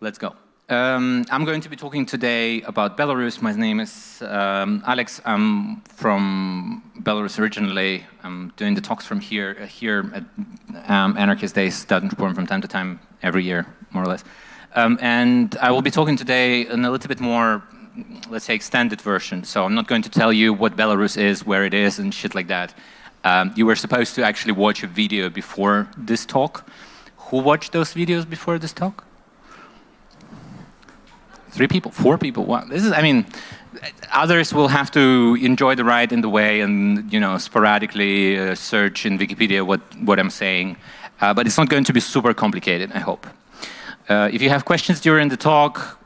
Let's go. I'm going to be talking today about Belarus. My name is Alex. I'm from Belarus originally. I'm doing the talks from here at Anarchist Days that perform from time to time every year, more or less. And I will be talking today in a little bit more, let's say, extended version. So I'm not going to tell you what Belarus is, where it is, and shit like that. You were supposed to actually watch a video before this talk. Who watched those videos before this talk? 3 people, 4 people. Wow. This is, I mean, others will have to enjoy the ride in the way and, you know, sporadically search in Wikipedia what I'm saying. But it's not going to be super complicated, I hope. If you have questions during the talk,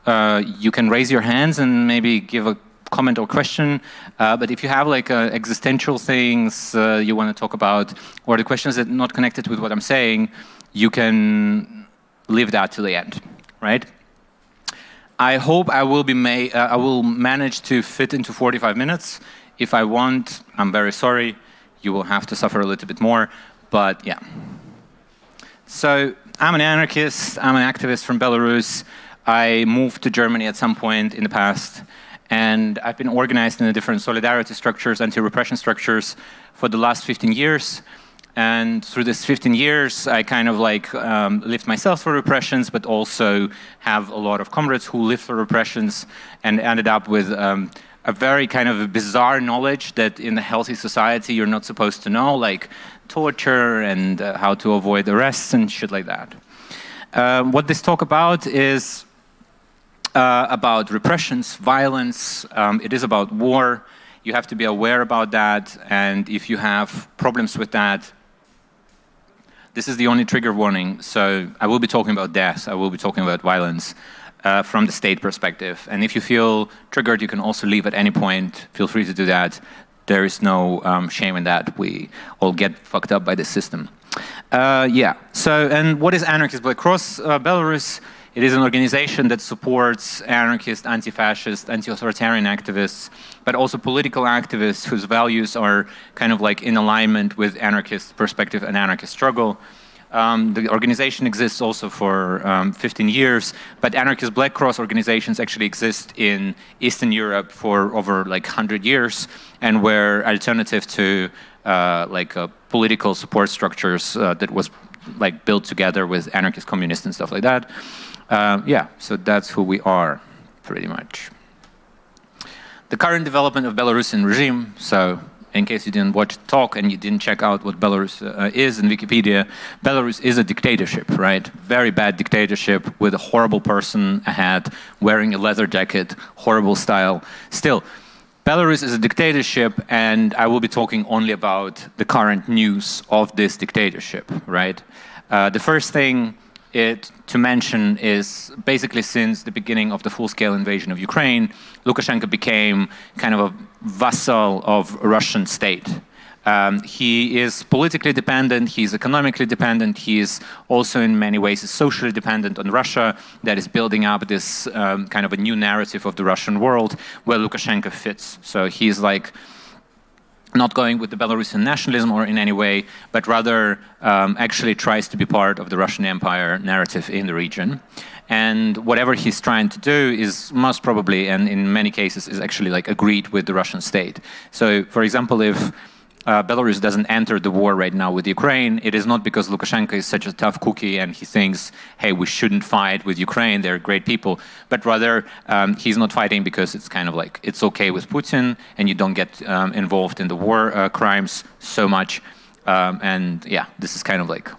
you can raise your hands and maybe give a comment or question. But if you have like existential things you want to talk about, or the questions that are not connected with what I'm saying, you can leave that to the end, right? I hope I will be I will manage to fit into 45 minutes. If I won't, I'm very sorry. You will have to suffer a little bit more, but yeah. So I'm an anarchist. I'm an activist from Belarus. I moved to Germany at some point in the past, and I've been organized in the different solidarity structures, anti-repression structures for the last 15 years. And through this 15 years, I kind of like lived myself through repressions, but also have a lot of comrades who lived through repressions and ended up with a very kind of bizarre knowledge that in a healthy society you're not supposed to know, like torture and how to avoid arrests and shit like that. What this talk about is about repressions, violence. It is about war. You have to be aware about that, and if you have problems with that, this is the only trigger warning. So I will be talking about death, I will be talking about violence from the state perspective. And if you feel triggered, you can also leave at any point. Feel free to do that. There is no shame in that. We all get fucked up by the system. Yeah, so, and what is Anarchist Black Cross Belarus? It is an organization that supports anarchist, anti-fascist, anti-authoritarian activists, but also political activists whose values are kind of like in alignment with anarchist perspective and anarchist struggle. The organization exists also for 15 years, but Anarchist Black Cross organizations actually exist in Eastern Europe for over like 100 years, and were alternative to like political support structures that was like built together with anarchist communists and stuff like that. Yeah, so that's who we are, pretty much. The current development of Belarusian regime, so in case you didn't watch the talk and you didn't check out what Belarus is in Wikipedia, Belarus is a dictatorship, right? Very bad dictatorship with a horrible person ahead, wearing a leather jacket, horrible style. Still, Belarus is a dictatorship, and I will be talking only about the current news of this dictatorship, right? The first thing to mention is basically since the beginning of the full-scale invasion of Ukraine, Lukashenko became kind of a vassal of Russian state. He is politically dependent, he is economically dependent, he is also in many ways socially dependent on Russia that is building up this kind of a new narrative of the Russian world where Lukashenko fits. So he's like not going with the Belarusian nationalism or in any way, but rather actually tries to be part of the Russian Empire narrative in the region. And whatever he's trying to do is most probably, and in many cases, is actually like agreed with the Russian state. So, for example, if Belarus doesn't enter the war right now with Ukraine, it is not because Lukashenko is such a tough cookie and he thinks, hey, we shouldn't fight with Ukraine, they're great people, but rather he's not fighting because it's kind of like, it's okay with Putin and you don't get involved in the war crimes so much. And yeah, this is kind of like,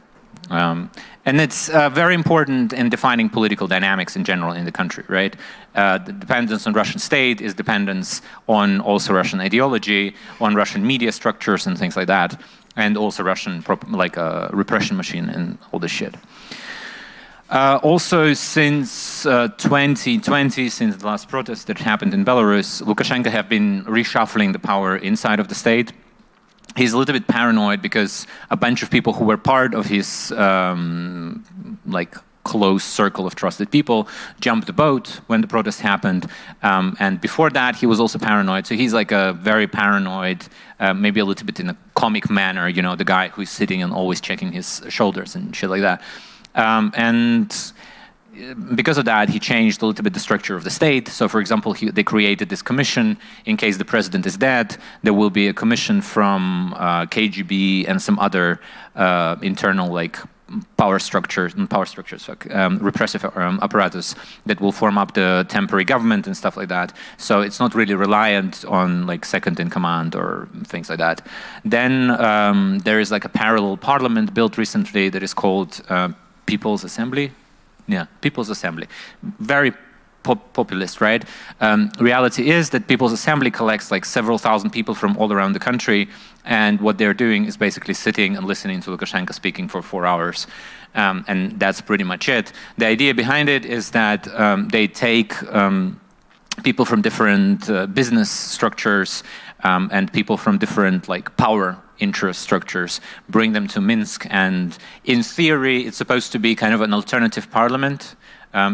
and it's very important in defining political dynamics in general in the country, right? The dependence on Russian state is dependence on also Russian ideology, on Russian media structures and things like that, and also Russian like a repression machine and all this shit. Also, since 2020, since the last protest that happened in Belarus, Lukashenko have been reshuffling the power inside of the state. He's a little bit paranoid because a bunch of people who were part of his like close circle of trusted people jumped the boat when the protest happened. And before that, he was also paranoid. So he's like a very paranoid, maybe a little bit in a comic manner, you know, the guy who's sitting and always checking his shoulders and shit like that. And because of that, he changed a little bit the structure of the state. So, for example, they created this commission in case the president is dead. There will be a commission from KGB and some other internal, like, repressive apparatus that will form up the temporary government and stuff like that. So it's not really reliant on, like, second in command or things like that. Then there is, like, a parallel parliament built recently that is called People's Assembly. Yeah, People's Assembly. Very populist, right? Reality is that People's Assembly collects, like, several thousand people from all around the country, and what they're doing is basically sitting and listening to Lukashenko speaking for 4 hours. And that's pretty much it. The idea behind it is that they take people from different business structures and people from different, like, power interest structures, bring them to Minsk, and in theory it's supposed to be kind of an alternative parliament,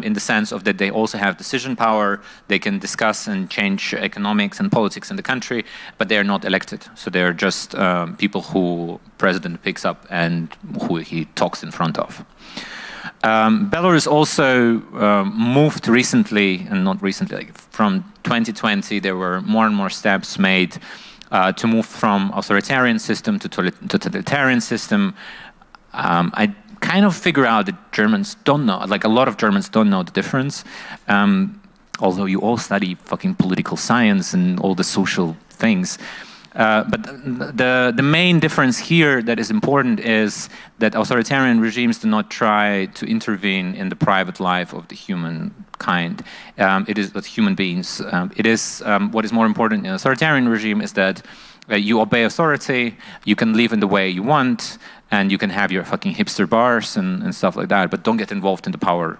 in the sense of that they also have decision power, they can discuss and change economics and politics in the country, but they are not elected. So they are just people who president picks up and who he talks in front of. Belarus also moved recently, and not recently, like from 2020, there were more and more steps made to move from authoritarian system to totalitarian system. I kind of figure out that Germans don't know, like a lot of Germans don't know the difference, although you all study fucking political science and all the social things. But the main difference here that is important is that authoritarian regimes do not try to intervene in the private life of the humankind. It is with human beings. What is more important in an authoritarian regime is that you obey authority, you can live in the way you want, and you can have your fucking hipster bars and stuff like that, but don't get involved in the power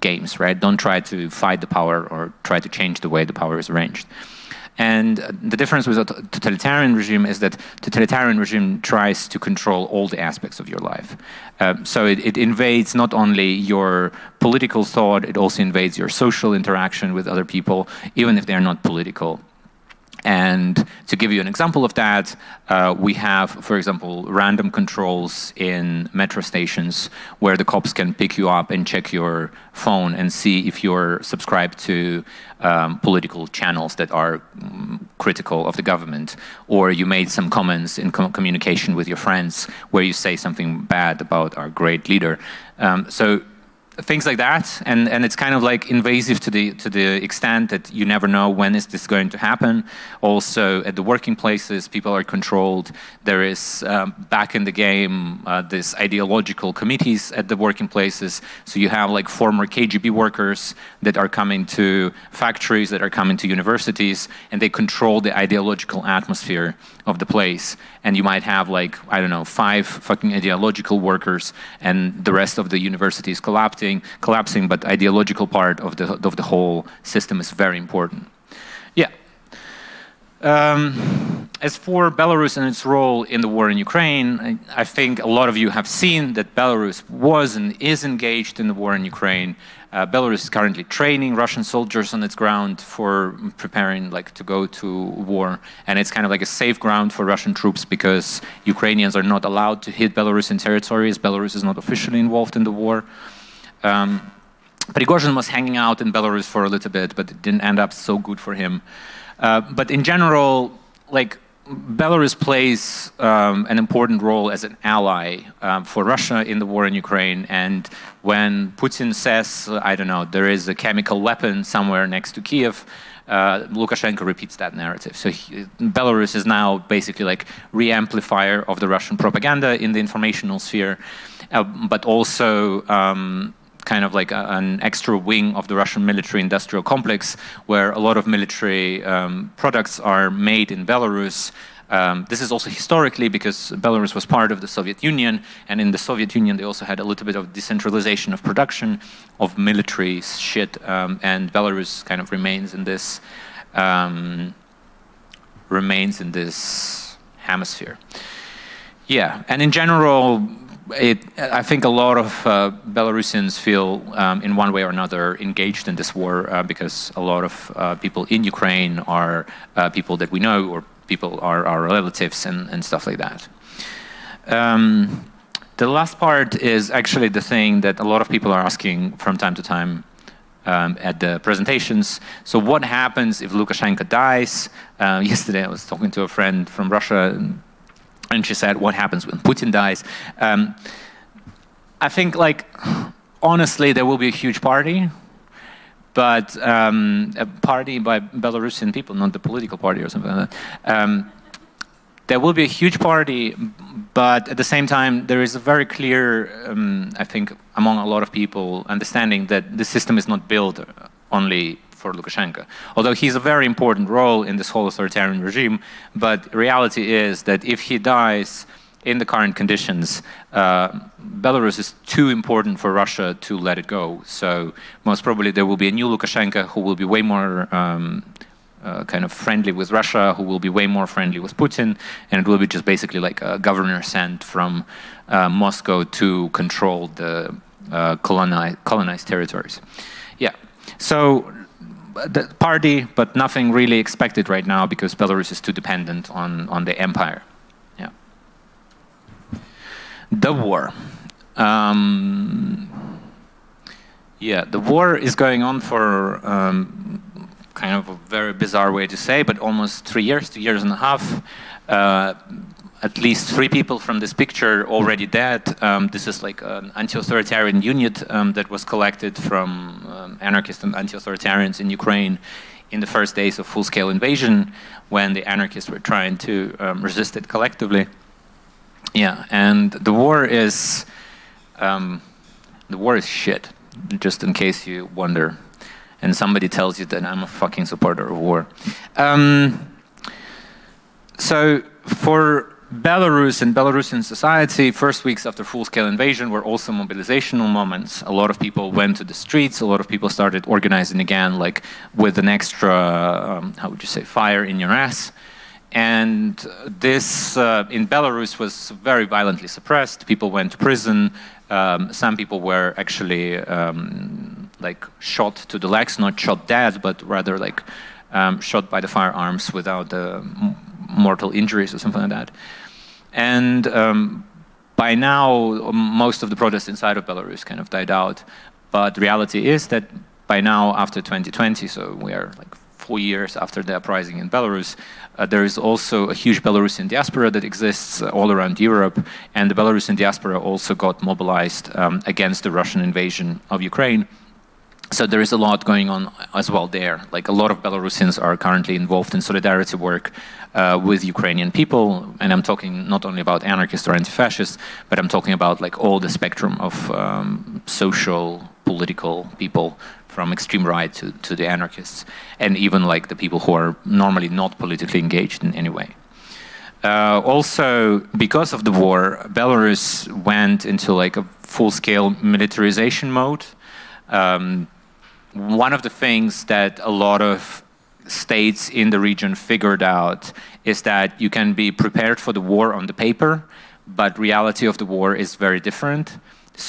games, right? Don't try to fight the power or try to change the way the power is arranged. And the difference with a totalitarian regime is that totalitarian regime tries to control all the aspects of your life. So it invades not only your political thought, it also invades your social interaction with other people, even if they're not political. And to give you an example of that, we have, for example, random controls in metro stations where the cops can pick you up and check your phone and see if you're subscribed to political channels that are critical of the government, or you made some comments in communication with your friends where you say something bad about our great leader. So things like that, and it's kind of like invasive to the extent that you never know when is this going to happen. Also, at the working places, people are controlled. There is, back in the game, this ideological committees at the working places. So you have, like, former KGB workers that are coming to factories, that are coming to universities, and they control the ideological atmosphere of the place. And you might have, like, I don't know, 5 fucking ideological workers, and the rest of the university is collapsing, but ideological part of the whole system is very important. Yeah. As for Belarus and its role in the war in Ukraine, I think a lot of you have seen that Belarus was and is engaged in the war in Ukraine. Belarus is currently training Russian soldiers on its ground for preparing, like, to go to war, and it's kind of like a safe ground for Russian troops because Ukrainians are not allowed to hit Belarusian territories. Belarus is not officially involved in the war. Prigozhin was hanging out in Belarus for a little bit, but it didn't end up so good for him. But in general, like, Belarus plays an important role as an ally for Russia in the war in Ukraine, and when Putin says, I don't know, there is a chemical weapon somewhere next to Kiev, Lukashenko repeats that narrative. So Belarus is now basically like re-amplifier of the Russian propaganda in the informational sphere, but also kind of like an extra wing of the Russian military-industrial complex, where a lot of military products are made in Belarus. This is also historically because Belarus was part of the Soviet Union, and in the Soviet Union they also had a little bit of decentralization of production of military shit, and Belarus kind of remains in this hemisphere. Yeah, and in general, I think a lot of Belarusians feel in one way or another engaged in this war because a lot of people in Ukraine are people that we know, or people are our relatives and stuff like that. The last part is actually the thing that a lot of people are asking from time to time at the presentations. So what happens if Lukashenko dies? Yesterday I was talking to a friend from Russia, and she said, what happens when Putin dies? I think, like, honestly, there will be a huge party, but a party by Belarusian people, not the political party or something like that. There will be a huge party, but at the same time, there is a very clear, I think, among a lot of people, understanding that the system is not built only for Lukashenko. Although he's a very important role in this whole authoritarian regime, but reality is that if he dies in the current conditions, Belarus is too important for Russia to let it go. So most probably there will be a new Lukashenko who will be way more kind of friendly with Russia, who will be way more friendly with Putin, and it will be just basically like a governor sent from Moscow to control the colonized territories. Yeah, so the party, but nothing really expected right now because Belarus is too dependent on the empire. Yeah. The war. Yeah, the war is going on for kind of a very bizarre way to say, but almost 3 years, 2.5 years. At least 3 people from this picture already dead. This is like an anti-authoritarian unit that was collected from anarchists and anti-authoritarians in Ukraine in the first days of full-scale invasion, when the anarchists were trying to resist it collectively. Yeah, and the war is shit, just in case you wonder. And somebody tells you that I'm a fucking supporter of war. So for Belarus and Belarusian society, first weeks after full-scale invasion were also mobilizational moments. A lot of people went to the streets, a lot of people started organizing again, like with an extra, how would you say, fire in your ass. And this in Belarus was very violently suppressed. People went to prison. Some people were actually like shot to the legs, not shot dead, but rather like shot by the firearms without mortal injuries or something like that. And by now, most of the protests inside of Belarus kind of died out. But reality is that by now, after 2020, so we are like 4 years after the uprising in Belarus, there is also a huge Belarusian diaspora that exists all around Europe, and the Belarusian diaspora also got mobilized against the Russian invasion of Ukraine. So there is a lot going on as well there. Like a lot of Belarusians are currently involved in solidarity work with Ukrainian people, and I'm talking not only about anarchists or anti-fascists, but I'm talking about like all the spectrum of social, political people, from extreme right to the anarchists, and even like the people who are normally not politically engaged in any way. Also, because of the war, Belarus went into like a full-scale militarization mode. One of the things that a lot of states in the region figured out is that you can be prepared for the war on the paper, but reality of the war is very different.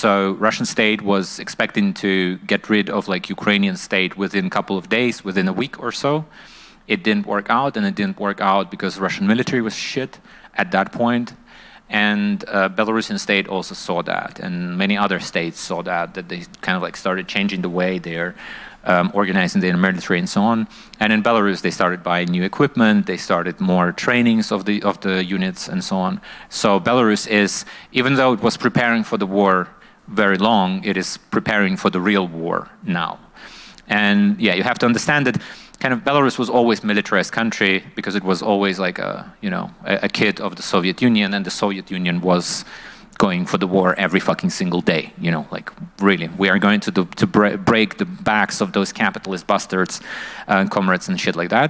So Russian state was expecting to get rid of like Ukrainian state within a couple of days, within a week or so. It didn't work out, and it didn't work out because Russian military was shit at that point. And Belarusian state also saw that, and many other states saw that they kind of like started changing the way they're organizing their military and so on. And in Belarus, they started buying new equipment, they started more trainings of the units and so on. So Belarus is, even though it was preparing for the war very long, it is preparing for the real war now. And yeah, you have to understand that kind of Belarus was always a militarized country because it was always like a, you know, a kid of the Soviet Union, and the Soviet Union was going for the war every fucking single day, you know, like really. We are going to break the backs of those capitalist bastards and comrades and shit like that.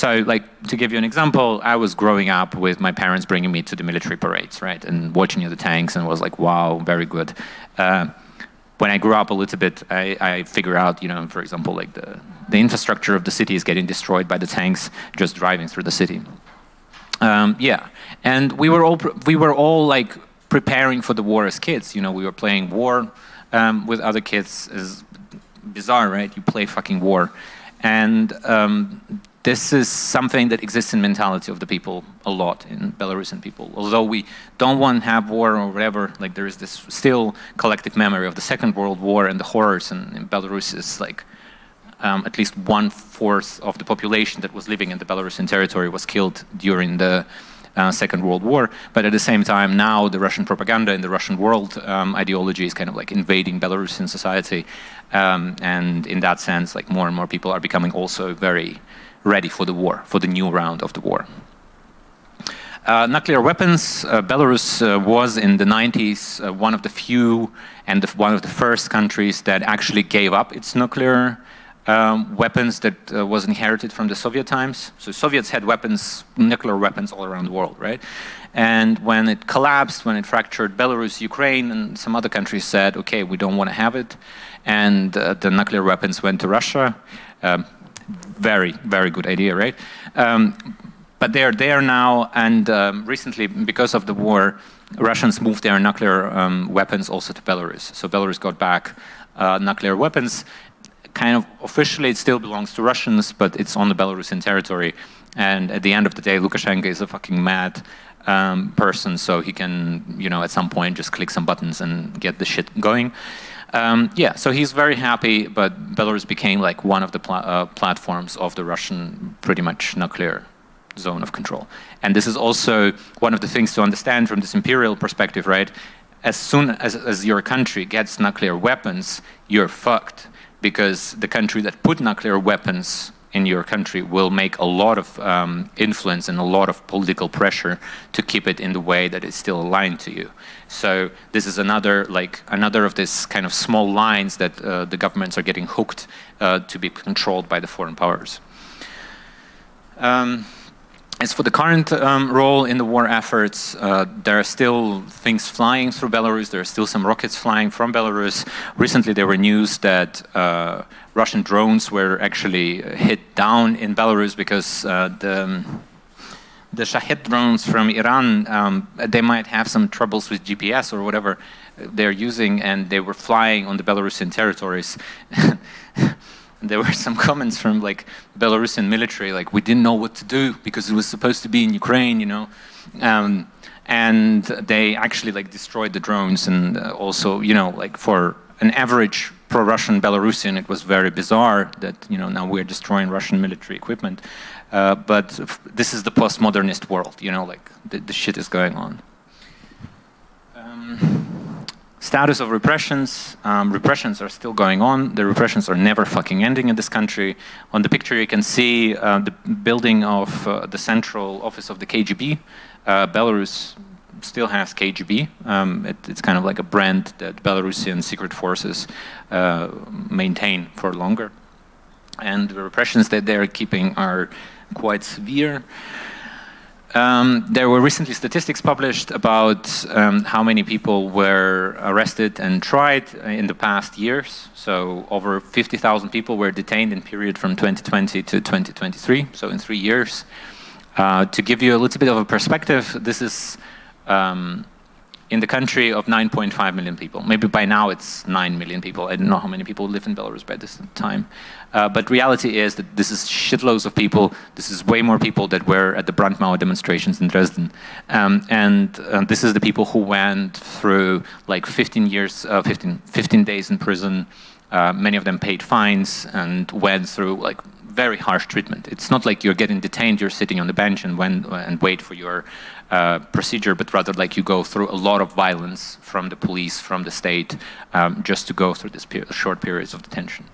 So like, to give you an example, I was growing up with my parents bringing me to the military parades, right? And watching the tanks, and was like, wow, very good. When I grew up a little bit, I figure out, you know, for example, like the infrastructure of the city is getting destroyed by the tanks just driving through the city. Yeah, and we were all like preparing for the war as kids. You know, we were playing war with other kids. It's bizarre, right? You play fucking war, and This is something that exists in mentality of the people a lot, in Belarusian people. Although we don't want to have war or whatever, like there is this still collective memory of the Second World War and the horrors in Belarus is like at least 1/4 of the population that was living in the Belarusian territory was killed during the Second World War. But at the same time now the Russian propaganda and the Russian world ideology is kind of like invading Belarusian society. And in that sense, like more and more people are becoming also very ready for the war, for the new round of the war. Nuclear weapons, Belarus was in the 90s one of the few and one of the first countries that actually gave up its nuclear weapons that was inherited from the Soviet times. So Soviets had weapons, nuclear weapons all around the world, right? And when it collapsed, when it fractured, Belarus, Ukraine and some other countries said, okay, we don't want to have it. And the nuclear weapons went to Russia. Very, very good idea, right? But they are there now, and recently, because of the war, Russians moved their nuclear weapons also to Belarus. So Belarus got back nuclear weapons. Kind of officially, it still belongs to Russians, but it's on the Belarusian territory. And at the end of the day, Lukashenko is a fucking mad person, so he can, you know, at some point just click some buttons and get the shit going. Yeah, so he's very happy, but Belarus became like one of the platforms of the Russian pretty much nuclear zone of control. And this is also one of the things to understand from this imperial perspective, right? As soon as your country gets nuclear weapons, you're fucked, because the country that put nuclear weapons in your country will make a lot of influence and a lot of political pressure to keep it in the way that it's still aligned to you. So this is another, like, another of this kind of small lines that the governments are getting hooked to be controlled by the foreign powers. As for the current role in the war efforts, there are still things flying through Belarus. There are still some rockets flying from Belarus. Recently, there were news that Russian drones were actually hit down in Belarus because the Shahed drones from Iran, they might have some troubles with GPS or whatever they're using, and they were flying on the Belarusian territories. There were some comments from like Belarusian military, like we didn't know what to do because it was supposed to be in Ukraine, you know, and they actually like destroyed the drones. And also, you know, like for an average pro-Russian Belarusian, it was very bizarre that, you know, now we're destroying Russian military equipment. But this is the postmodernist world, you know, like the shit is going on. Status of repressions. Repressions are still going on. The repressions are never fucking ending in this country. On the picture you can see the building of the central office of the KGB. Belarus still has KGB. It's kind of like a brand that Belarusian secret forces maintain for longer. And the repressions that they're keeping are quite severe. There were recently statistics published about how many people were arrested and tried in the past years. So over 50,000 people were detained in period from 2020 to 2023, so in 3 years. To give you a little bit of a perspective, this is in the country of 9.5 million people. Maybe by now it's 9 million people. I don't know how many people live in Belarus by this time. But reality is that this is shitloads of people. This is way more people that were at the Brandtmauer demonstrations in Dresden. And this is the people who went through like 15 days in prison. Many of them paid fines and went through like very harsh treatment. It's not like you're getting detained, you're sitting on the bench and wait for your procedure, but rather like you go through a lot of violence from the police, from the state, just to go through these short periods of detention.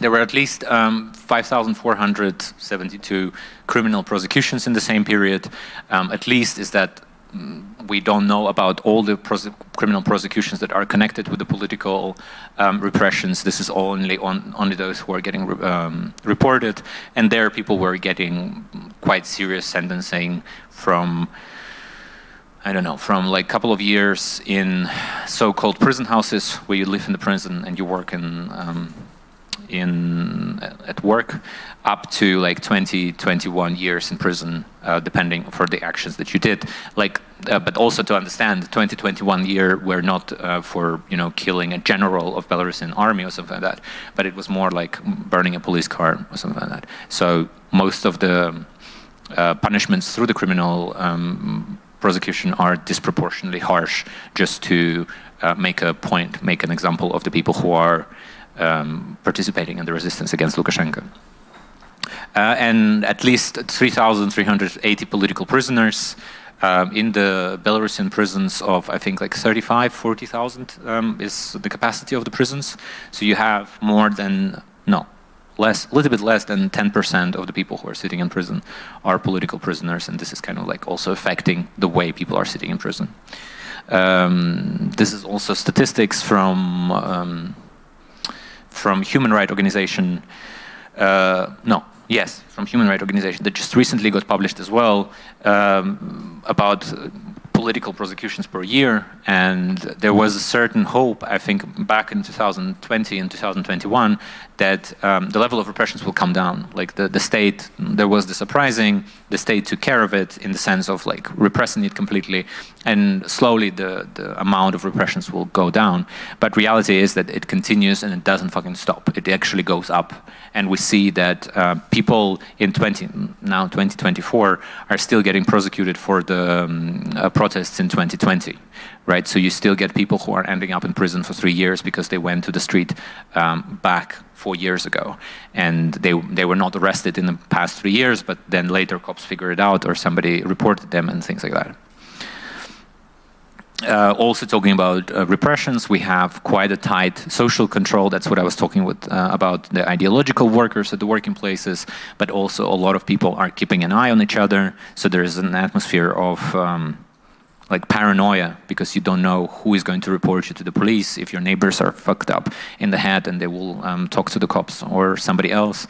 There were at least 5,472 criminal prosecutions in the same period. At least is that we don't know about all the criminal prosecutions that are connected with the political repressions. This is only only those who are getting reported, and there people were getting quite serious sentencing from, I don't know, from like a couple of years in so-called prison houses where you live in the prison and you work at work up to like 20, 21 years in prison, depending for the actions that you did. Like, but also to understand, 20, 21 year were not for, you know, killing a general of Belarusian army or something like that, but it was more like burning a police car or something like that. So most of the punishments through the criminal prosecution are disproportionately harsh, just to make a point, make an example of the people who are participating in the resistance against Lukashenko. And at least 3,380 political prisoners in the Belarusian prisons of, I think, like 35, 40,000 is the capacity of the prisons. So you have more than, no, less, a little bit less than 10% of the people who are sitting in prison are political prisoners, and this is kind of like also affecting the way people are sitting in prison. This is also statistics from human rights organization, from human rights organization that just recently got published as well, about political prosecutions per year. And there was a certain hope, I think, back in 2020 and 2021, that the level of repressions will come down. Like the state, there was this uprising, the state took care of it in the sense of like repressing it completely, and slowly the amount of repressions will go down. But reality is that it continues and it doesn't fucking stop. It actually goes up. And we see that people in 2024 are still getting prosecuted for the protests in 2020, right? So you still get people who are ending up in prison for 3 years because they went to the street back 4 years ago, and they were not arrested in the past 3 years, but then later cops figured it out or somebody reported them and things like that. Also talking about repressions, we have quite a tight social control. That's what I was talking about the ideological workers at the working places, but also a lot of people are keeping an eye on each other. So there is an atmosphere of like paranoia, because you don't know who is going to report you to the police if your neighbors are fucked up in the head and they will talk to the cops or somebody else.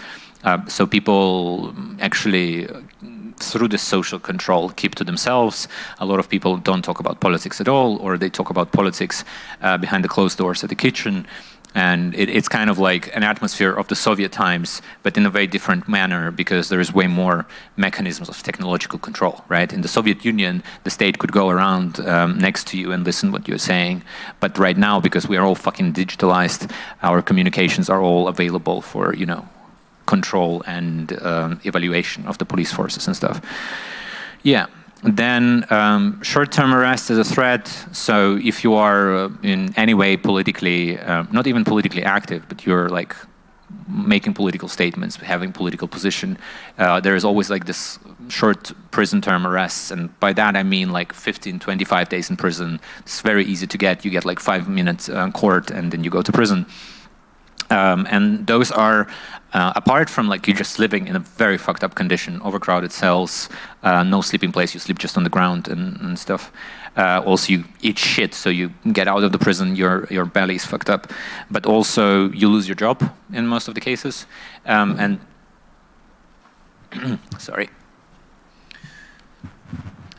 So people actually, through the social control, keep to themselves. A lot of people don't talk about politics at all, or they talk about politics behind the closed doors at the kitchen. And it's kind of like an atmosphere of the Soviet times, but in a very different manner, because there is way more mechanisms of technological control, right? In the Soviet Union, the state could go around next to you and listen what you're saying. But right now, because we are all fucking digitalized, our communications are all available for, you know, control and evaluation of the police forces and stuff. Yeah. Then short-term arrest is a threat. So if you are in any way politically, not even politically active, but you're like making political statements, having political position, there is always like this short prison term arrests. And by that I mean like 15, 25 days in prison. It's very easy to get. You get like 5 minutes in court and then you go to prison. And those are, apart from like you just living in a very fucked up condition, overcrowded cells, no sleeping place, you sleep just on the ground and stuff. Also you eat shit, so you get out of the prison, your belly is fucked up. But also you lose your job in most of the cases. Sorry.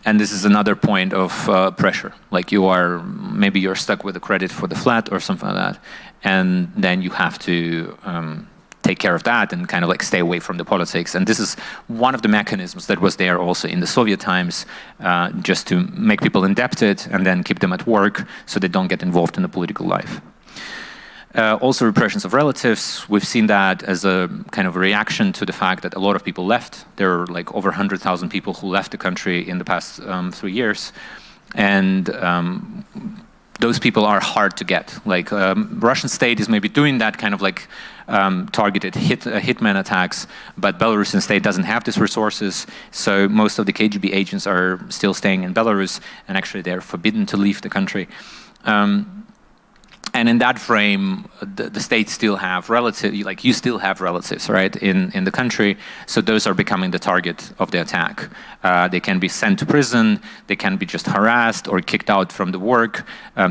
And this is another point of pressure. Like you are, maybe you're stuck with a credit for the flat or something like that. And then you have to take care of that and kind of like stay away from the politics. And this is one of the mechanisms that was there also in the Soviet times, just to make people indebted and then keep them at work so they don't get involved in the political life. Also repressions of relatives. We've seen that as a kind of a reaction to the fact that a lot of people left. There are like over 100,000 people who left the country in the past 3 years. And those people are hard to get. Like Russian state is maybe doing that kind of like targeted hitman attacks, but Belarusian state doesn't have these resources. So most of the KGB agents are still staying in Belarus, and actually they're forbidden to leave the country. And in that frame, the state still have relatives, like you still have relatives, right, in the country. So those are becoming the target of the attack. They can be sent to prison, they can be just harassed or kicked out from the work.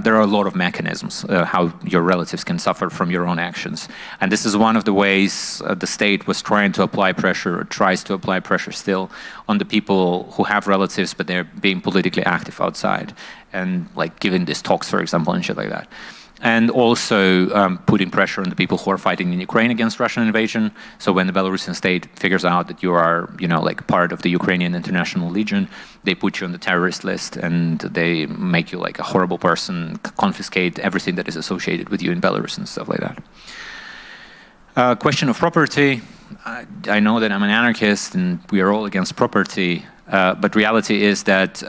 There are a lot of mechanisms how your relatives can suffer from your own actions. And this is one of the ways the state was trying to apply pressure, or tries to apply pressure still, on the people who have relatives, but they're being politically active outside and like giving these talks, for example, and shit like that. and also putting pressure on the people who are fighting in Ukraine against Russian invasion. So when the Belarusian state figures out that you are, you know, like part of the Ukrainian International Legion, they put you on the terrorist list and they make you like a horrible person, confiscate everything that is associated with you in Belarus and stuff like that. Question of property. I know that I'm an anarchist and we are all against property, but reality is that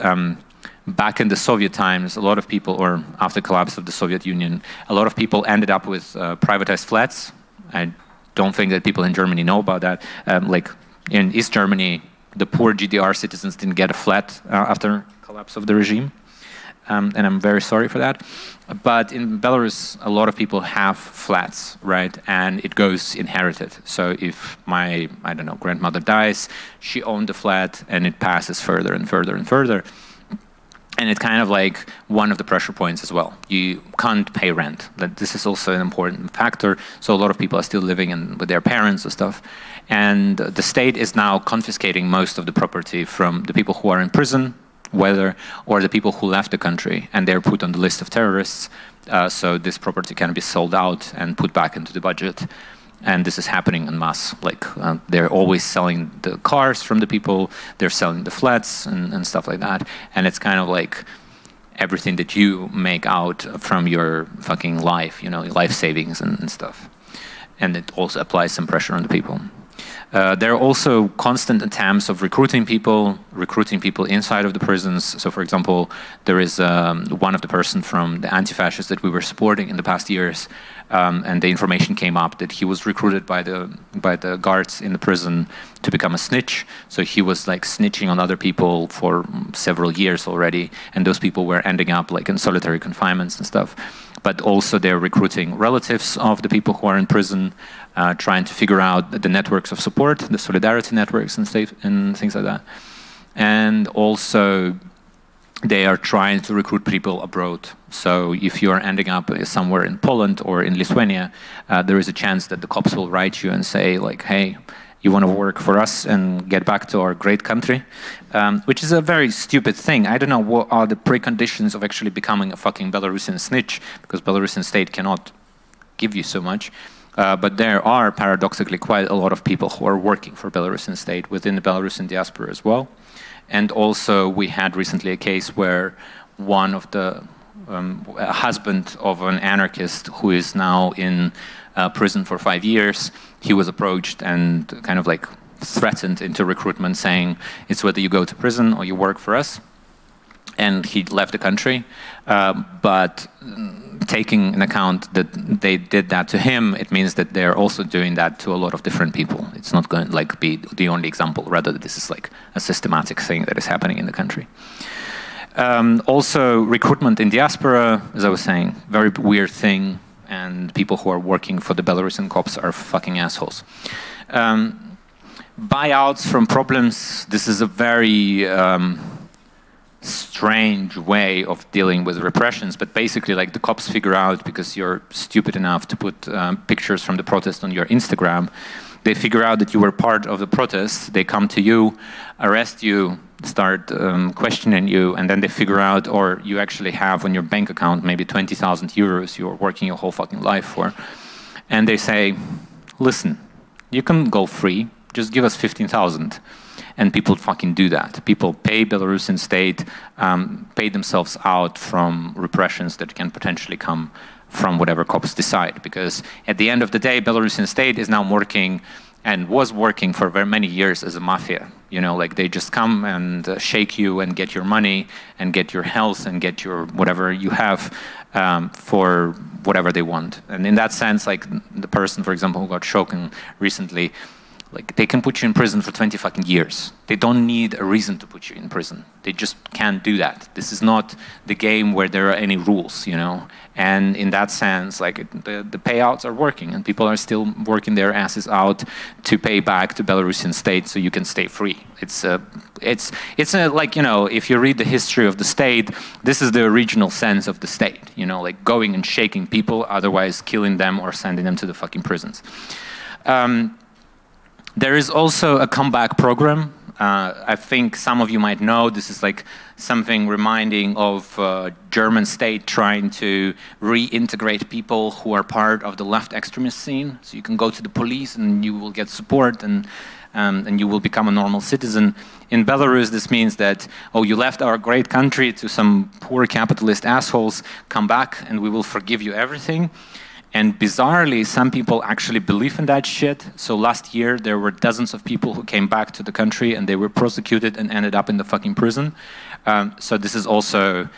back in the Soviet times, a lot of people, or after the collapse of the Soviet Union, a lot of people ended up with privatized flats. I don't think that people in Germany know about that. Like in East Germany, the poor GDR citizens didn't get a flat after collapse of the regime. And I'm very sorry for that. But in Belarus, a lot of people have flats, right? And it goes inherited. So if my, I don't know, grandmother dies, she owned the flat and it passes further and further and further. And it's kind of like one of the pressure points as well. You can't pay rent. This is also an important factor. So a lot of people are still living in, with their parents and stuff. And the state is now confiscating most of the property from the people who are in prison, whether, or the people who left the country, and they're put on the list of terrorists. So this property can be sold out and put back into the budget. And this is happening en masse. Like they're always selling the cars from the people, they're selling the flats and stuff like that. And it's kind of like everything that you make out from your fucking life, you know, life savings and stuff. And it also applies some pressure on the people. There are also constant attempts of recruiting people inside of the prisons. So for example, there is one of the person from the anti-fascists that we were supporting in the past years, and the information came up that he was recruited by the guards in the prison to become a snitch. So he was like snitching on other people for several years already, and those people were ending up like in solitary confinements and stuff. But also they're recruiting relatives of the people who are in prison, trying to figure out the networks of support, the solidarity networks and things like that. And also they are trying to recruit people abroad. So if you are ending up somewhere in Poland or in Lithuania, there is a chance that the cops will write you and say like, hey, you want to work for us and get back to our great country, which is a very stupid thing. I don't know what are the preconditions of actually becoming a fucking Belarusian snitch, because Belarusian state cannot give you so much. But there are paradoxically quite a lot of people who are working for Belarusian state within the Belarusian diaspora as well. And also we had recently a case where one of the a husband of an anarchist who is now in prison for 5 years, he was approached and kind of like threatened into recruitment, saying it's whether you go to prison or you work for us. And he left the country, but taking into account that they did that to him, it means that they're also doing that to a lot of different people. It's not going to like be the only example, rather this is like a systematic thing that is happening in the country. Also recruitment in diaspora, as I was saying, very weird thing, and people who are working for the Belarusian cops are fucking assholes. Buyouts from problems, this is a very strange way of dealing with repressions, but basically like the cops figure out, because you're stupid enough to put pictures from the protest on your Instagram, they figure out that you were part of the protest, they come to you, arrest you, start questioning you, and then they figure out, or you actually have on your bank account maybe 20,000 euros you are working your whole fucking life for. And they say, listen, you can go free, just give us 15,000. And people fucking do that. People pay Belarusian state, pay themselves out from repressions that can potentially come from whatever cops decide. Because at the end of the day, Belarusian state is now working and was working for very many years as a mafia. You know, like they just come and shake you and get your money and get your health and get your whatever you have for whatever they want. And in that sense, like the person, for example, who got shaken recently, like they can put you in prison for 20 fucking years. They don't need a reason to put you in prison. They just can't do that. This is not the game where there are any rules, you know? And in that sense, like the payouts are working and people are still working their asses out to pay back to Belarusian state so you can stay free. It's like, you know, if you read the history of the state, this is the original sense of the state, you know, like going and shaking people, otherwise killing them or sending them to the fucking prisons. There is also a comeback program I think some of you might know this is like something reminding of German state trying to reintegrate people who are part of the left extremist scene. So you can go to the police and you will get support and you will become a normal citizen. In Belarus, this means that, oh, you left our great country to some poor capitalist assholes, come back and we will forgive you everything. And bizarrely, some people actually believe in that shit. So last year, there were dozens of people who came back to the country and they were prosecuted and ended up in the fucking prison. So this is also,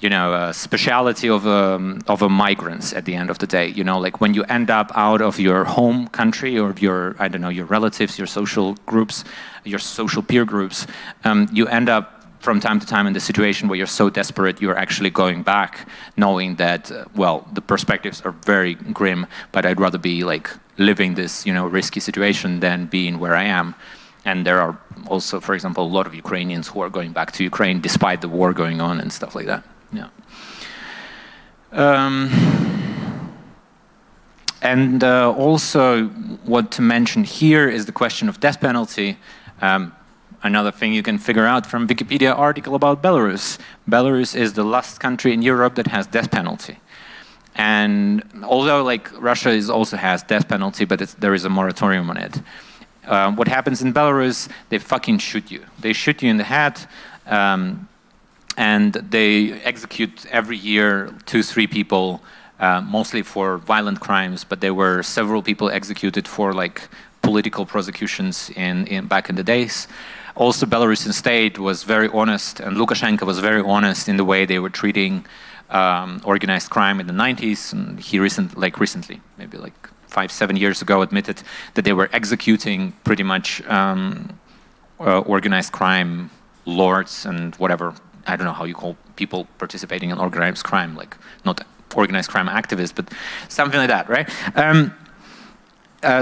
you know, a speciality of a migrants at the end of the day. You know, like when you end up out of your home country or your, I don't know, your relatives, your social groups, your social peer groups, you end up from time to time in the situation where you're so desperate you're actually going back, knowing that, well, the perspectives are very grim, but I'd rather be like living this, you know, risky situation than being where I am. And there are also, for example, a lot of Ukrainians who are going back to Ukraine despite the war going on and stuff like that. Yeah. And also what to mention here is the question of death penalty. Another thing you can figure out from Wikipedia article about Belarus. Belarus is the last country in Europe that has death penalty. And although like Russia is also has death penalty, but it's, there is a moratorium on it. What happens in Belarus, they fucking shoot you. They shoot you in the head and they execute every year 2-3 people, mostly for violent crimes, but there were several people executed for like political prosecutions back in the days. Also, Belarusian state was very honest, and Lukashenko was very honest in the way they were treating organized crime in the 90s. And he recently, maybe like 5-7 years ago, admitted that they were executing pretty much organized crime lords and whatever. I don't know how you call people participating in organized crime, like not organized crime activists, but something like that, right?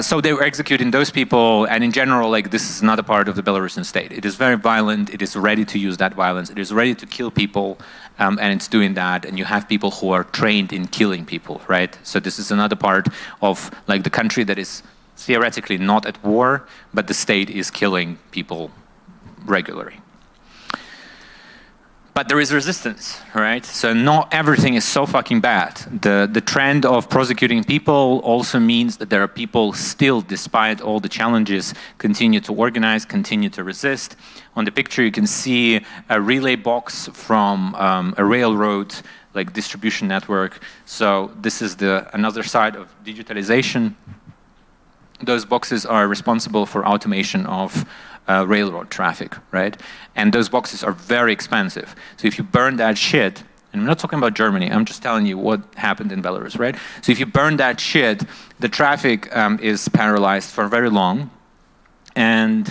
So they were executing those people, and in general, like, this is another part of the Belarusian state. It is very violent, it is ready to use that violence, it is ready to kill people, and it's doing that, and you have people who are trained in killing people, right? So this is another part of, like, the country that is theoretically not at war, but the state is killing people regularly. But there is resistance, right? So not everything is so fucking bad. The trend of prosecuting people also means that there are people still, despite all the challenges, continue to organize, continue to resist. On the picture you can see a relay box from a railroad like distribution network. So this is another side of digitalization. Those boxes are responsible for automation of railroad traffic, right? And those boxes are very expensive. So if you burn that shit, and I'm not talking about Germany, I'm just telling you what happened in Belarus, right? So if you burn that shit, the traffic is paralyzed for very long. And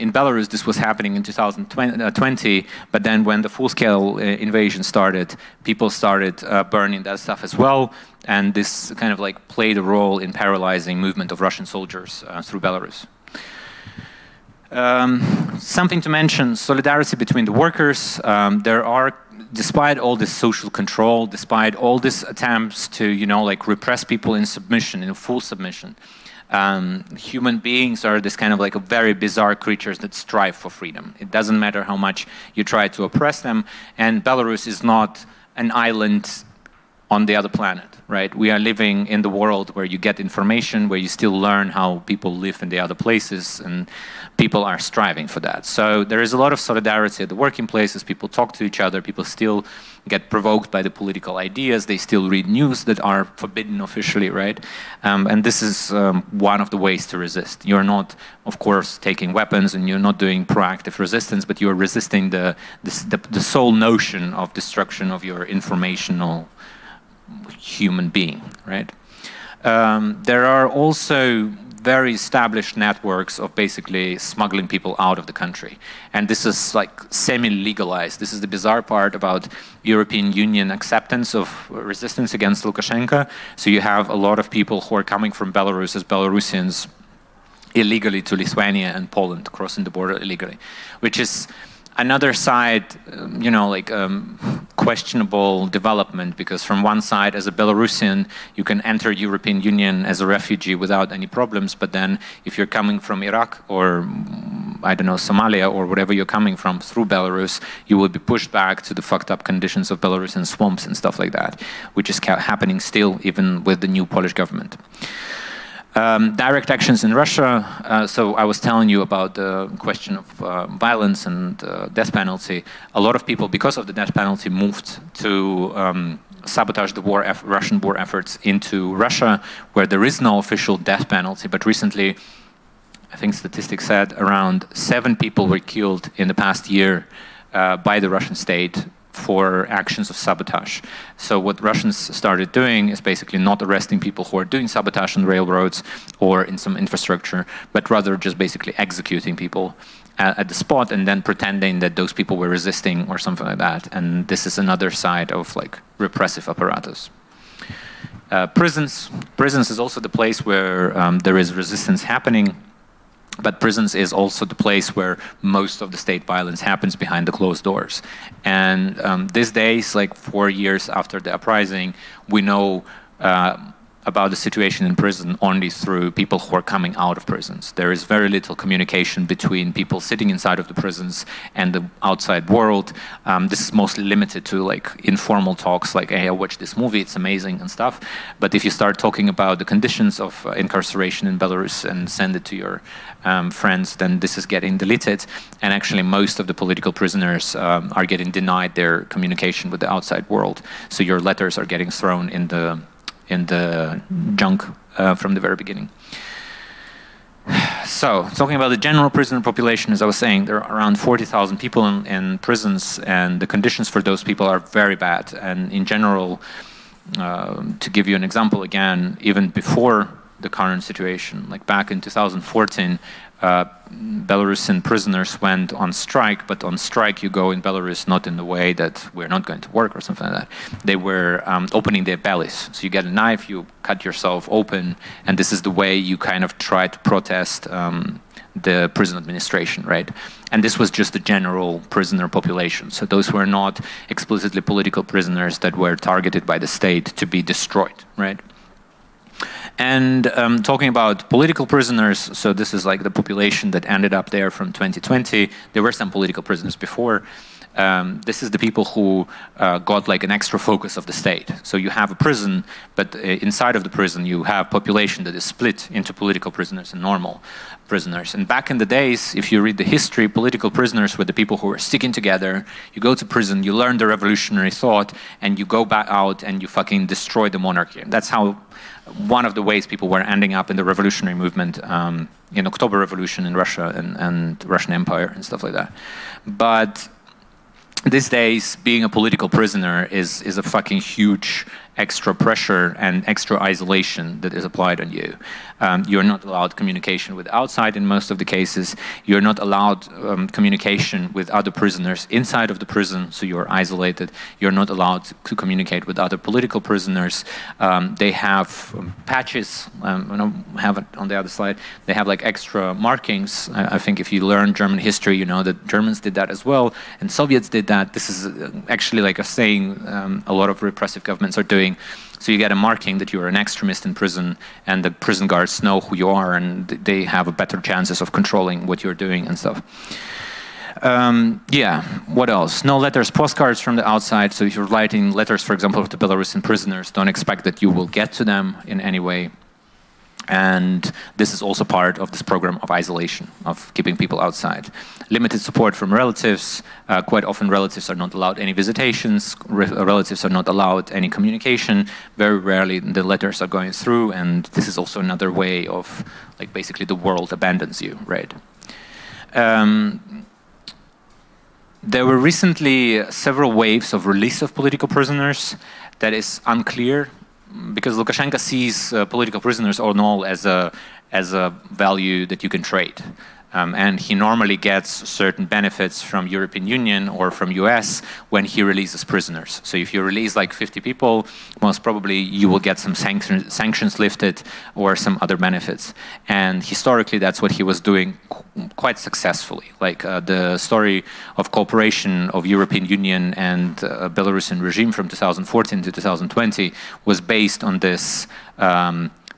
in Belarus, this was happening in 2020, but then when the full-scale invasion started, people started burning that stuff as well, and this kind of like played a role in paralyzing movement of Russian soldiers through Belarus. Something to mention, solidarity between the workers. There are, despite all this social control, despite all these attempts to, you know, like repress people in submission, in full submission, human beings are this kind of like a very bizarre creatures that strive for freedom. It doesn't matter how much you try to oppress them, and Belarus is not an island on the other planet, right? We are living in the world where you get information, where you still learn how people live in the other places, and people are striving for that. So there is a lot of solidarity at the working places, people talk to each other, people still get provoked by the political ideas, they still read news that are forbidden officially, right? And this is one of the ways to resist. You're not, of course, taking weapons and you're not doing proactive resistance, but you're resisting the sole notion of destruction of your informational human being, right? There are also very established networks of basically smuggling people out of the country. And this is like semi-legalized. This is the bizarre part about European Union acceptance of resistance against Lukashenko. So you have a lot of people who are coming from Belarus as Belarusians illegally to Lithuania and Poland, crossing the border illegally, which is another side, you know, like questionable development, because from one side, as a Belarusian, you can enter European Union as a refugee without any problems, but then if you're coming from Iraq or I don't know, Somalia or wherever you're coming from through Belarus, you will be pushed back to the fucked up conditions of Belarusian swamps and stuff like that, which is happening still, even with the new Polish government. Direct actions in Russia, so I was telling you about the question of violence and death penalty. A lot of people, because of the death penalty, moved to sabotage the war Russian war efforts into Russia, where there is no official death penalty, but recently, I think statistics said around 7 people were killed in the past year by the Russian state for actions of sabotage. So what Russians started doing is basically not arresting people who are doing sabotage on railroads or in some infrastructure, but rather just basically executing people at the spot and then pretending that those people were resisting or something like that. And this is another side of like repressive apparatus. Prisons. Prisons is also the place where there is resistance happening. But prisons is also the place where most of the state violence happens behind the closed doors. And these days, like 4 years after the uprising, we know about the situation in prison only through people who are coming out of prisons. There is very little communication between people sitting inside of the prisons and the outside world. This is mostly limited to like informal talks like, hey, I watched this movie, it's amazing and stuff. But if you start talking about the conditions of incarceration in Belarus and send it to your friends, then this is getting deleted. And actually most of the political prisoners are getting denied their communication with the outside world. So your letters are getting thrown in the junk from the very beginning. So, talking about the general prisoner population, as I was saying, there are around 40,000 people in prisons, and the conditions for those people are very bad. And in general, to give you an example again, even before the current situation, like back in 2014, Belarusian prisoners went on strike, but on strike you go in Belarus not in the way that we're not going to work or something like that. They were opening their bellies. So you get a knife, you cut yourself open, and this is the way you kind of try to protest the prison administration, right? And this was just the general prisoner population. So those were not explicitly political prisoners that were targeted by the state to be destroyed, right? And talking about political prisoners, so this is like the population that ended up there from 2020. There were some political prisoners before. This is the people who got like an extra focus of the state. So you have a prison, but inside of the prison you have population that is split into political prisoners and normal prisoners. And back in the days, if you read the history, political prisoners were the people who were sticking together. You go to prison, you learn the revolutionary thought, and you go back out and you fucking destroy the monarchy. That's how one of the ways people were ending up in the revolutionary movement in October Revolution in Russia and Russian Empire and stuff like that. But these days, being a political prisoner is a fucking huge extra pressure and extra isolation that is applied on you. You're not allowed communication with outside in most of the cases. You're not allowed communication with other prisoners inside of the prison, so you're isolated. You're not allowed to communicate with other political prisoners. They have patches, I don't have it on the other slide, they have like extra markings. I think if you learn German history, you know that Germans did that as well, and Soviets did that. This is actually like a saying a lot of repressive governments are doing. So you get a marking that you're an extremist in prison, and the prison guards know who you are, and they have a better chances of controlling what you're doing and stuff. Yeah, what else? No letters, postcards from the outside. So if you're writing letters, for example, to Belarusian prisoners, don't expect that you will get to them in any way. And this is also part of this program of isolation, of keeping people outside. Limited support from relatives. Quite often relatives are not allowed any visitations, relatives are not allowed any communication. Very rarely the letters are going through, and this is also another way of like basically the world abandons you, right? There were recently several waves of release of political prisoners. That is unclear, because Lukashenko sees political prisoners all in all as a value that you can trade. And he normally gets certain benefits from European Union or from US when he releases prisoners. So if you release like 50 people, most probably you will get some sanctions lifted or some other benefits. And historically, that's what he was doing quite successfully. Like the story of cooperation of European Union and Belarusian regime from 2014 to 2020 was based on this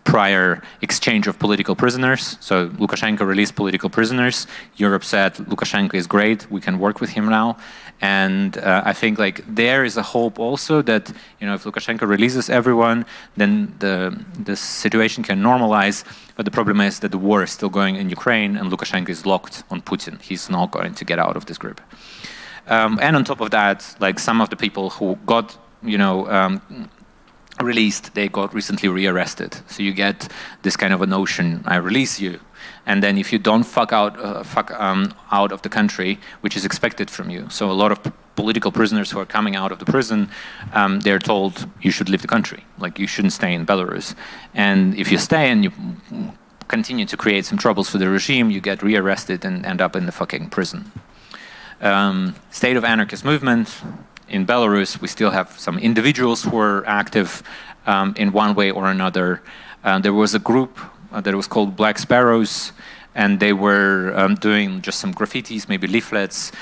prior exchange of political prisoners. So Lukashenko released political prisoners. Europe said, Lukashenko is great, we can work with him now. And I think like there is a hope also that, you know, if Lukashenko releases everyone, then the situation can normalize. But the problem is that the war is still going in Ukraine and Lukashenko is locked on Putin. He's not going to get out of this grip. And on top of that, like some of the people who got, you know, released, they got recently rearrested. So you get this kind of a notion, I release you. And then if you don't fuck out of the country, which is expected from you. So a lot of political prisoners who are coming out of the prison, they're told you should leave the country. Like you shouldn't stay in Belarus. And if you stay and you continue to create some troubles for the regime, you get rearrested and end up in the fucking prison. State of anarchist movement. In Belarus, we still have some individuals who are active in one way or another. There was a group that was called Black Sparrows, and they were doing just some graffitis, maybe leaflets.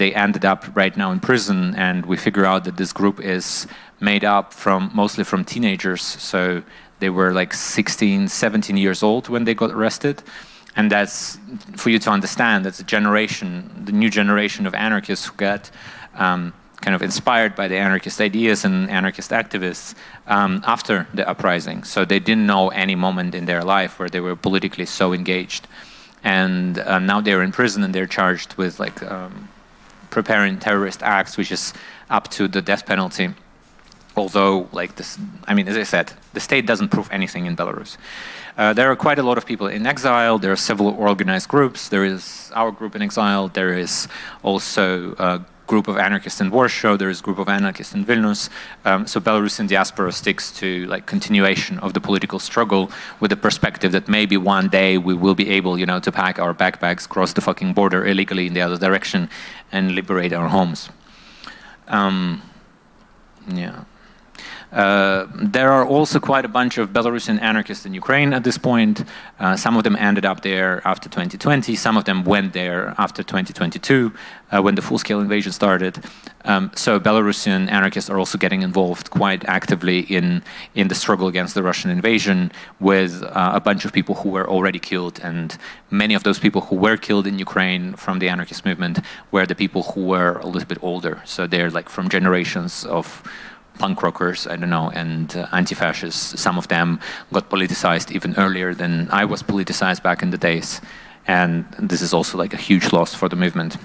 They ended up right now in prison, and we figure out that this group is made up from mostly from teenagers. So they were like 16, 17 years old when they got arrested. And that's, for you to understand, that's a generation, the new generation of anarchists who got kind of inspired by the anarchist ideas and anarchist activists after the uprising. So they didn't know any moment in their life where they were politically so engaged. And now they're in prison and they're charged with like preparing terrorist acts, which is up to the death penalty. Although, like this, I mean, as I said, the state doesn't prove anything in Belarus. There are quite a lot of people in exile. There are several organized groups. There is our group in exile. There is also a group of anarchists in Warsaw. There is a group of anarchists in Vilnius. So Belarusian diaspora sticks to like continuation of the political struggle with the perspective that maybe one day we will be able, you know, to pack our backpacks, cross the fucking border illegally in the other direction and liberate our homes. Yeah. There are also quite a bunch of Belarusian anarchists in Ukraine at this point. Some of them ended up there after 2020. Some of them went there after 2022 when the full-scale invasion started. So Belarusian anarchists are also getting involved quite actively in the struggle against the Russian invasion with a bunch of people who were already killed. And many of those people who were killed in Ukraine from the anarchist movement were the people who were a little bit older. So they're like from generations of punk rockers, I don't know, and anti-fascists. Some of them got politicized even earlier than I was politicized back in the days. And this is also like a huge loss for the movement.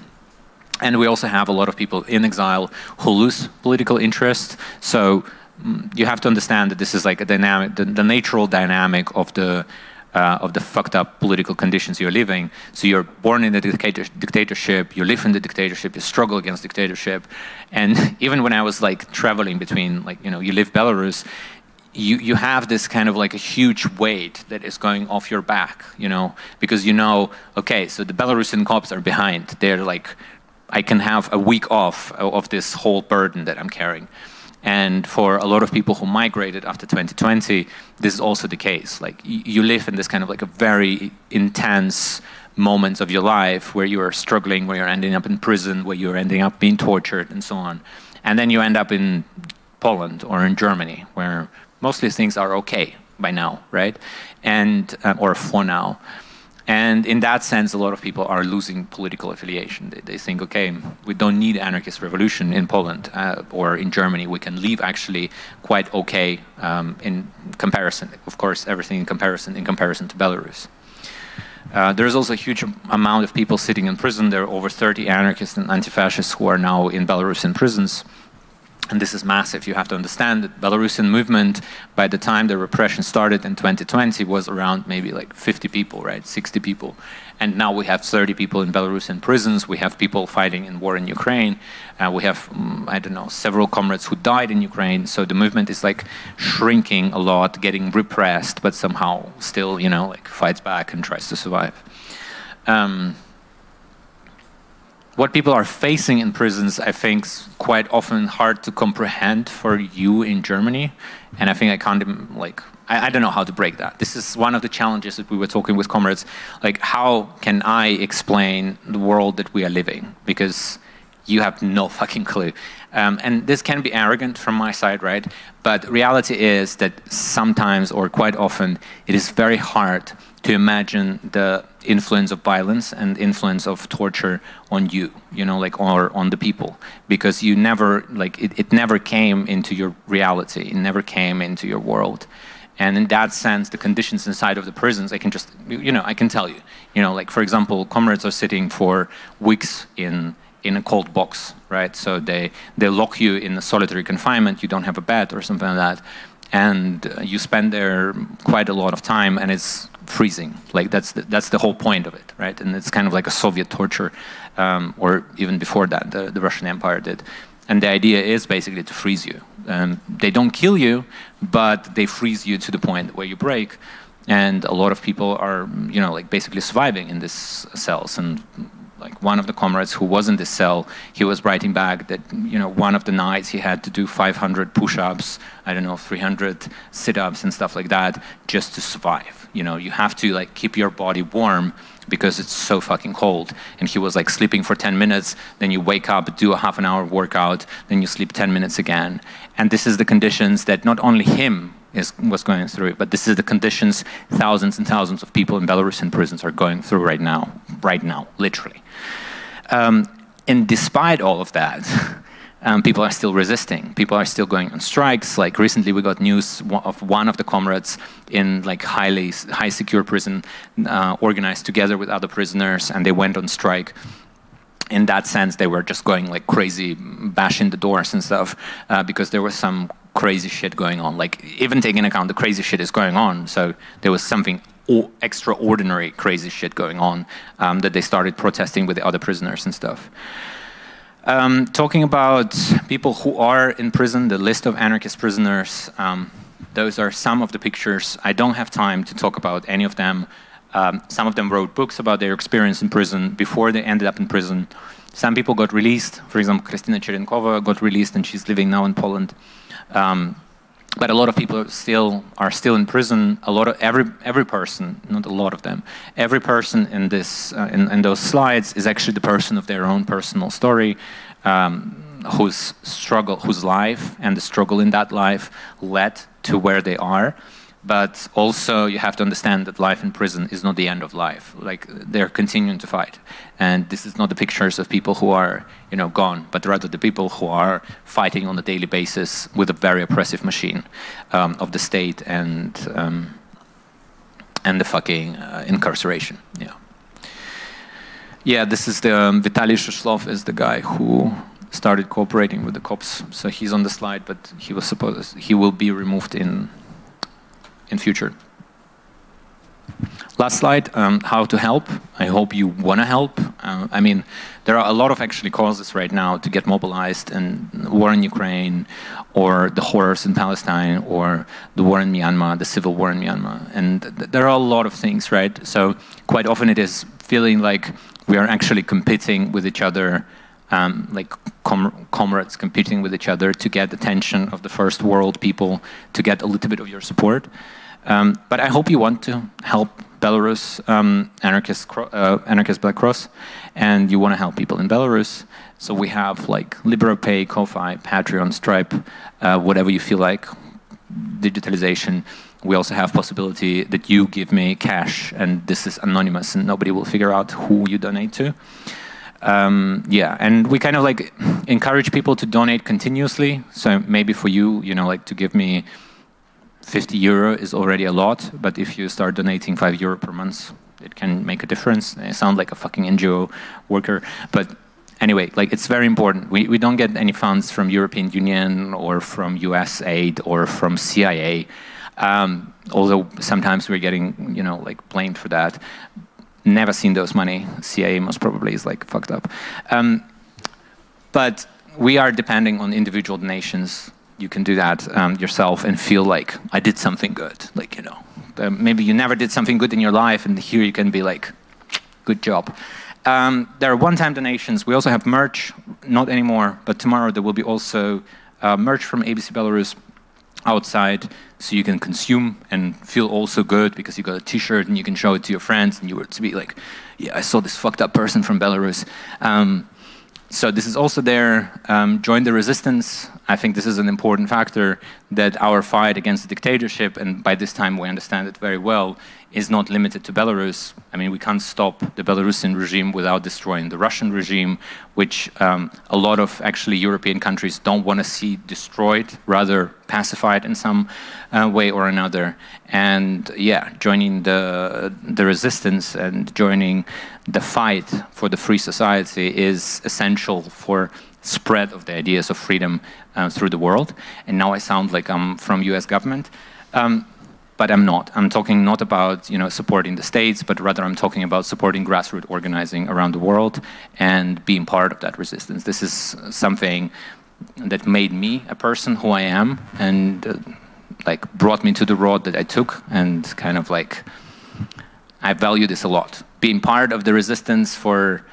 And we also have a lot of people in exile who lose political interest. So you have to understand that this is like a dynamic, the natural dynamic of the fucked up political conditions you're living. So you're born in a dictatorship, you live in the dictatorship, you struggle against dictatorship. And even when I was like traveling between, like, you know, you live Belarus, you have this kind of like a huge weight that is going off your back, you know, because you know, okay, so the Belarusian cops are behind. They're like, I can have a week off of this whole burden that I'm carrying. And for a lot of people who migrated after 2020, this is also the case. Like you live in this kind of like a very intense moments of your life where you are struggling, where you're ending up in prison, where you're ending up being tortured and so on. And then you end up in Poland or in Germany where mostly things are okay by now, right? And, or for now. And in that sense, a lot of people are losing political affiliation. They think, okay, we don't need anarchist revolution in Poland or in Germany. We can live actually quite okay in comparison. Of course, everything in comparison to Belarus. There's also a huge amount of people sitting in prison. There are over 30 anarchists and anti-fascists who are now in Belarusian prisons. And this is massive. You have to understand that Belarusian movement, by the time the repression started in 2020, was around maybe like 50 people, right? 60 people. And now we have 30 people in Belarusian prisons. We have people fighting in war in Ukraine. We have, I don't know, several comrades who died in Ukraine. So the movement is like shrinking a lot, getting repressed, but somehow still, you know, like fights back and tries to survive. What people are facing in prisons, I think, is quite often hard to comprehend for you in Germany. And I think I can't, like, I don't know how to break that. This is one of the challenges that we were talking with comrades, like, how can I explain the world that we are living? Because you have no fucking clue. And this can be arrogant from my side, right? But reality is that sometimes, or quite often, it is very hard to imagine the influence of violence and influence of torture on you, or on the people, because you never, it never came into your reality, it never came into your world. And in that sense, the conditions inside of the prisons, I can just, I can tell you, for example, comrades are sitting for weeks in a cold box, right? So they lock you in a solitary confinement, you don't have a bed or something like that, and you spend there quite a lot of time, and it's freezing. That's the whole point of it, right? And it's kind of like a Soviet torture, or even before that, the Russian Empire did. And the idea is basically to freeze you. They don't kill you, but they freeze you to the point where you break. And a lot of people are, basically surviving in these cells. And one of the comrades who was in this cell, he was writing back that, one of the nights he had to do 500 push-ups, 300 sit-ups and stuff like that, just to survive. You have to keep your body warm because it's so fucking cold. And he was sleeping for 10 minutes, then you wake up, do a half an hour workout, then you sleep 10 minutes again. And this is the conditions that not only him was going through, but this is the conditions thousands and thousands of people in Belarusian prisons are going through right now, literally. And despite all of that, people are still resisting. People are still going on strikes. Recently we got news of one of the comrades in high secure prison, organized together with other prisoners, and they went on strike. In that sense, they were just going crazy, bashing the doors and stuff, because there was some crazy shit going on. Even taking account the crazy shit is going on, so there was something extraordinary crazy shit going on, that they started protesting with the other prisoners and stuff. Talking about people who are in prison, the list of anarchist prisoners, those are some of the pictures. I don't have time to talk about any of them. Some of them wrote books about their experience in prison before they ended up in prison. Some people got released. For example, Kristina Cherenkova got released and she's living now in Poland. But a lot of people are still in prison. Every person, not a lot of them, every person in this in those slides is actually the person of their own personal story, whose life and the struggle in that life led to where they are. But also you have to understand that life in prison is not the end of life. They're continuing to fight. And this is not the pictures of people who are, gone, but rather the people who are fighting on a daily basis with a very oppressive machine of the state and the fucking incarceration. Yeah. Yeah, this is the Vitaliy Shushlov is the guy who started cooperating with the cops. So he's on the slide, but he will be removed in future. Last slide, how to help. I hope you want to help. I mean, there are a lot of actually causes right now to get mobilized, and war in Ukraine, or the horrors in Palestine, or the war in Myanmar, the civil war in Myanmar. And there are a lot of things, right? So quite often it is feeling like we are actually competing with each other, comrades competing with each other to get attention of the first world people, to get a little bit of your support. But I hope you want to help Belarus, Anarchist Black Cross, and you want to help people in Belarus. So we have Liberapay, Ko-Fi, Patreon, Stripe, whatever you feel like, digitalization. We also have possibility that you give me cash, and this is anonymous and nobody will figure out who you donate to. Yeah, and we kind of encourage people to donate continuously. So maybe for you, to give me 50 euro is already a lot, but if you start donating 5 euro per month, it can make a difference. I sound like a fucking NGO worker, but anyway, it's very important. We don't get any funds from European Union or from USAID or from CIA, although sometimes we're getting, blamed for that. Never seen those money. CIA most probably is fucked up. But we are depending on individual donations. You can do that yourself and feel like, I did something good. Maybe you never did something good in your life, and here you can be good job. There are one-time donations. We also have merch, not anymore, but tomorrow there will be also merch from ABC-Belarus outside, so you can consume and feel also good because you got a t-shirt and you can show it to your friends and you were to be yeah, I saw this fucked up person from Belarus. So this is also there, join the resistance. I think this is an important factor, that our fight against the dictatorship, and by this time we understand it very well, is not limited to Belarus. I mean, we can't stop the Belarusian regime without destroying the Russian regime, which a lot of actually European countries don't want to see destroyed, rather pacified in some way or another. And yeah, joining the resistance and joining the fight for the free society is essential for spread of the ideas of freedom through the world. And now I sound like I'm from US government, but I'm not. I'm talking not about, you know, supporting the states, but rather I'm talking about supporting grassroots organizing around the world and being part of that resistance. This is something that made me a person who I am, and like brought me to the road that I took, and kind of like, I value this a lot. Being part of the resistance for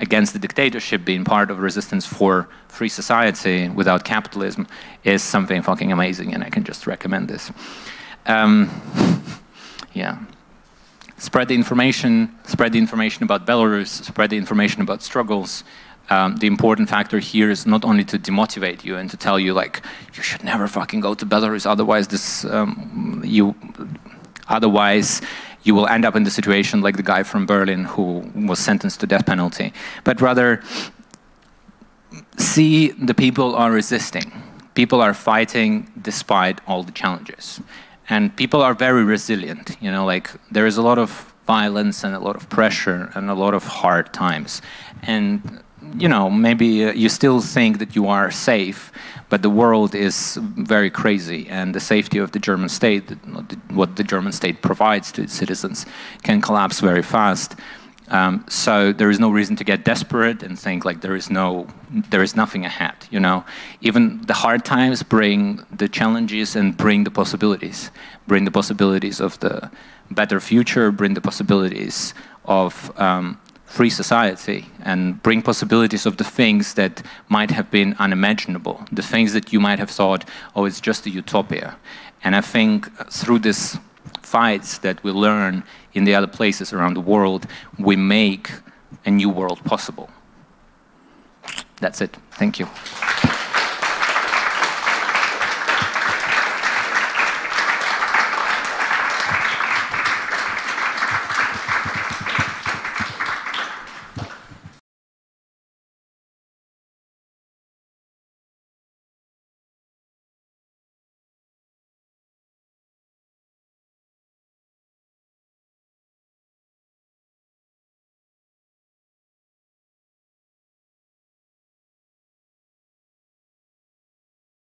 against the dictatorship, being part of resistance for free society without capitalism is something fucking amazing, and I can just recommend this. Yeah. Spread the information about Belarus, spread the information about struggles. The important factor here is not only to demotivate you and to tell you like, you should never fucking go to Belarus, otherwise this, you will end up in the situation like the guy from Berlin who was sentenced to death penalty, but rather see the people are resisting. People are fighting despite all the challenges. And people are very resilient, you know, like there is a lot of violence and a lot of pressure and a lot of hard times. And, you know, maybe you still think that you are safe, but the world is very crazy, and the safety of the German state, what the German state provides to its citizens, can collapse very fast. So there is no reason to get desperate and think like there is nothing ahead, you know. Even the hard times bring the challenges and bring the possibilities of the better future, bring the possibilities of free society, and bring possibilities of the things that might have been unimaginable, the things that you might have thought, oh, it's just a utopia. And I think through this fights that we learn in the other places around the world, we make a new world possible. That's it. Thank you.